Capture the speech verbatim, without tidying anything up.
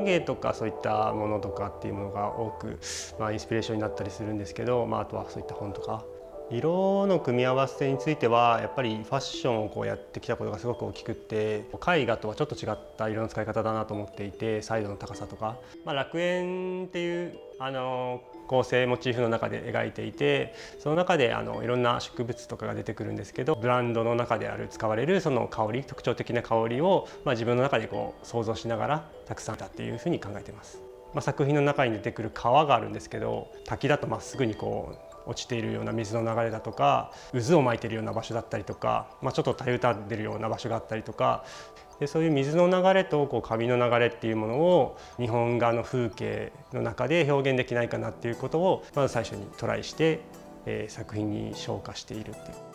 音芸とかそういったものとかっていうものが多く、まあ、インスピレーションになったりするんですけど、まあ、あとはそういった本とか。色の組み合わせについてはやっぱりファッションをこうやってきたことがすごく大きくって、絵画とはちょっと違った色の使い方だなと思っていて、彩度の高さとか、まあ、楽園っていうあの構成モチーフの中で描いていて、その中であのいろんな植物とかが出てくるんですけど、ブランドの中である使われるその香り、特徴的な香りを、まあ、自分の中でこう想像しながらたくさん出たっていうふうに考えています。まあ、作品の中に出てくる川があるんですけど、滝だとまっすぐにこう落ちているような水の流れだとか、渦を巻いているような場所だったりとか、まあ、ちょっとたゆたんでるような場所があったりとかで、そういう水の流れとこう紙の流れっていうものを日本画の風景の中で表現できないかなっていうことをまず最初にトライして、えー、作品に昇華しているっていう。